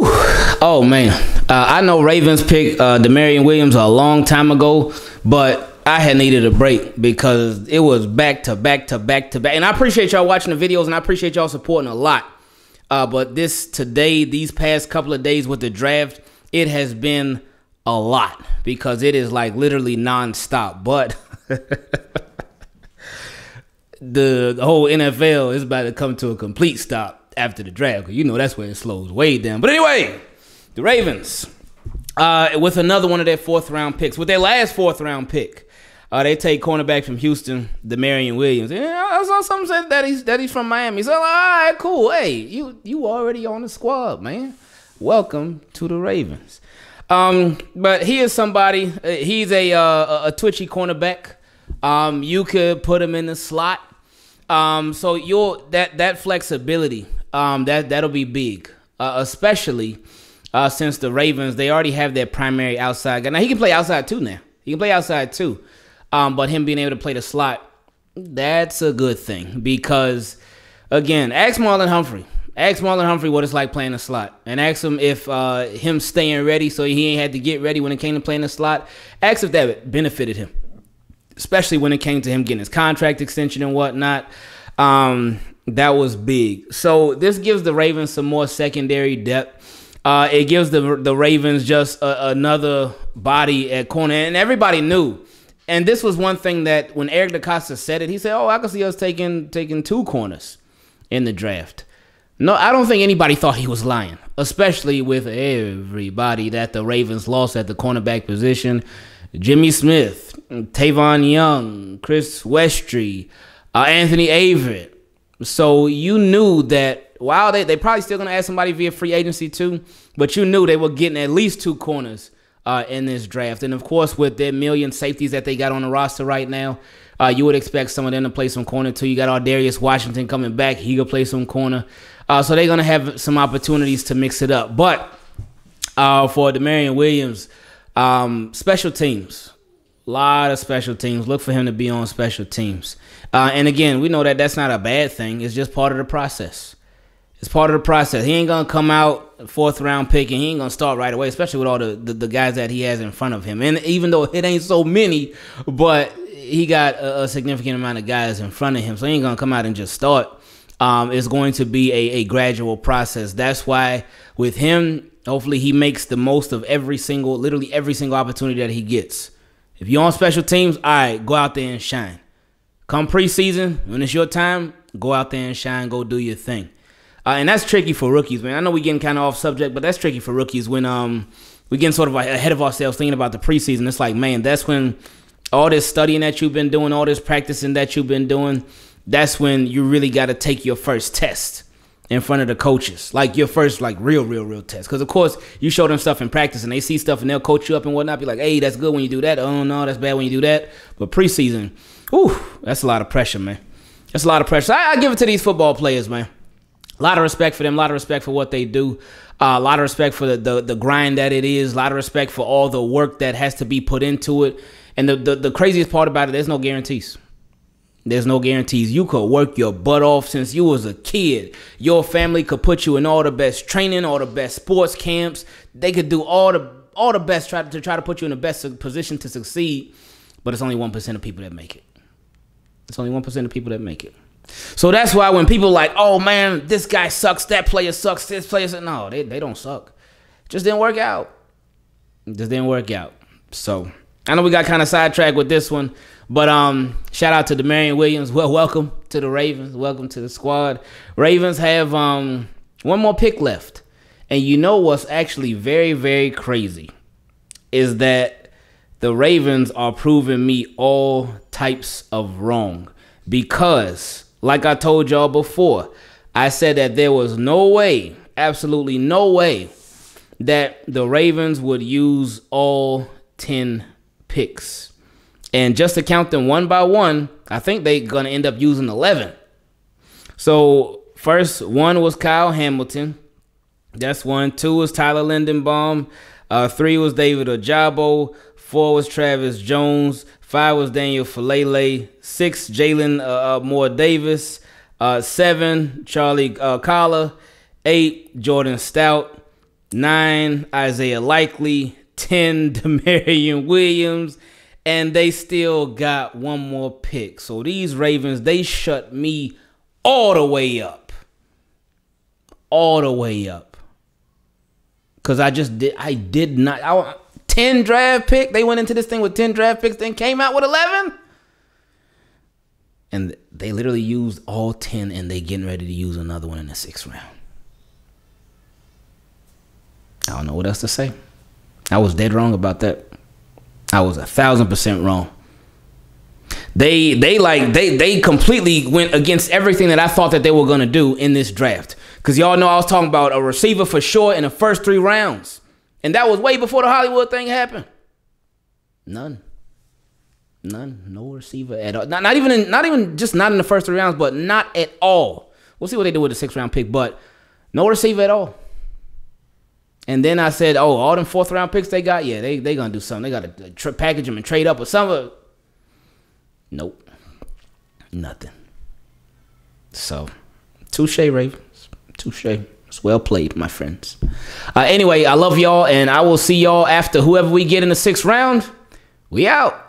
Whew. Oh, man. I know Ravens picked Damarion Williams a long time ago, but I had needed a break because it was back to back to back to back. And I appreciate y'all watching the videos, and I appreciate y'all supporting a lot. But these past couple of days with the draft, it has been a lot because it is like literally nonstop. But the whole NFL is about to come to a complete stop after the draft. You know, that's where it slows way down. But anyway, the Ravens, with another one of their fourth-round picks, with their last fourth-round pick, they take cornerback from Houston, Damarion Williams. And I saw something said that he's from Miami. So, like, all right, cool. Hey, you already on the squad, man. Welcome to the Ravens. But he is somebody. He's a twitchy cornerback. You could put him in the slot. So that flexibility, that'll be big, especially since the Ravens, they already have their primary outside guy. Now he can play outside too. But him being able to play the slot, that's a good thing because, again, ask Marlon Humphrey. Ask Marlon Humphrey what it's like playing the slot, and ask him if him staying ready so he ain't had to get ready when it came to playing the slot. Ask if that benefited him, especially when it came to him getting his contract extension and whatnot. That was big. So this gives the Ravens some more secondary depth. It gives the Ravens just another body at corner, and everybody knew. And this was one thing that when Eric DeCosta said it, he said, "Oh, I can see us taking two corners in the draft." No, I don't think anybody thought he was lying, especially with everybody that the Ravens lost at the cornerback position. Jimmy Smith, Tavon Young, Chris Westry, Anthony Averitt. So you knew that, wow, they probably still going to add somebody via free agency too, but you knew they were getting at least two corners in this draft. And, of course, with their million safeties that they got on the roster right now, you would expect some of them to play some corner too. You got Aldarius Washington coming back. He could play some corner. So they're going to have some opportunities to mix it up. But for Damarion Williams, special teams, a lot of special teams. Look for him to be on special teams. And, again, we know that that's not a bad thing. It's just part of the process. It's part of the process. He ain't going to come out fourth-round pick, and he ain't going to start right away, especially with all the guys that he has in front of him. And even though it ain't so many, but he got a significant amount of guys in front of him, so he ain't going to come out and just start. It's going to be a gradual process. That's why with him, hopefully he makes the most of literally every single opportunity that he gets. If you're on special teams, all right, go out there and shine. Come preseason, when it's your time, go out there and shine, go do your thing. And that's tricky for rookies, man. I know we're getting kind of off subject, but that's tricky for rookies when we're getting sort of ahead of ourselves thinking about the preseason. It's like, man, that's when all this studying that you've been doing, all this practicing that you've been doing, that's when you really got to take your first test in front of the coaches, like your first like real test. Because, of course, you show them stuff in practice and they see stuff and they'll coach you up and whatnot. Be like, hey, that's good when you do that. Oh, no, that's bad when you do that. But preseason, whew, that's a lot of pressure, man. That's a lot of pressure. I give it to these football players, man. A lot of respect for them. A lot of respect for what they do. A lot of respect for the grind that it is. A lot of respect for all the work that has to be put into it. And the craziest part about it, there's no guarantees. There's no guarantees. You could work your butt off since you was a kid. Your family could put you in all the best training, all the best sports camps. They could do all the best to try to put you in the best position to succeed. But it's only 1% of people that make it. It's only 1% of people that make it. So that's why when people like, oh, man, this guy sucks, that player sucks, this player sucks. No, they don't suck. It just didn't work out. It just didn't work out. So I know we got kind of sidetracked with this one. But shout out to Damarion Williams. Well, welcome to the Ravens. Welcome to the squad. Ravens have one more pick left. And you know what's actually very, very crazy is that the Ravens are proving me all types of wrong. Because, like I told y'all before, I said that there was no way, absolutely no way, that the Ravens would use all 10 picks. And just to count them one by one, I think they're going to end up using 11. So first one was Kyle Hamilton. That's one. Two was Tyler Lindenbaum. Three was David Ojabo. Four was Travis Jones. Five was Daniel Falele. Six, Jalen Moore Davis. Seven, Charlie Kolar. Eight, Jordan Stout. 9, Isaiah Likely, 10, Damarion Williams, and they still got one more pick. So these Ravens, they shut me all the way up. All the way up. Because I 10 draft pick. They went into this thing with 10 draft picks, then came out with 11. And they literally used all 10, and they getting ready to use another one in the 6th round. I don't know what else to say. I was dead wrong about that. I was 1000% wrong. They completely went against everything that I thought that they were going to do in this draft. Because y'all know I was talking about a receiver for sure in the first 3 rounds. And that was way before the Hollywood thing happened. None. No receiver at all. Not even in the first 3 rounds, but not at all. We'll see what they do with the 6th round pick, but no receiver at all. And then I said, oh, all them 4th round picks they got, yeah, they going to do something. They got to package them and trade up or something. Nope. Nothing. So, touche, Ravens. Touche. It's well played, my friends. Anyway, I love y'all, and I will see y'all after whoever we get in the 6th round. We out.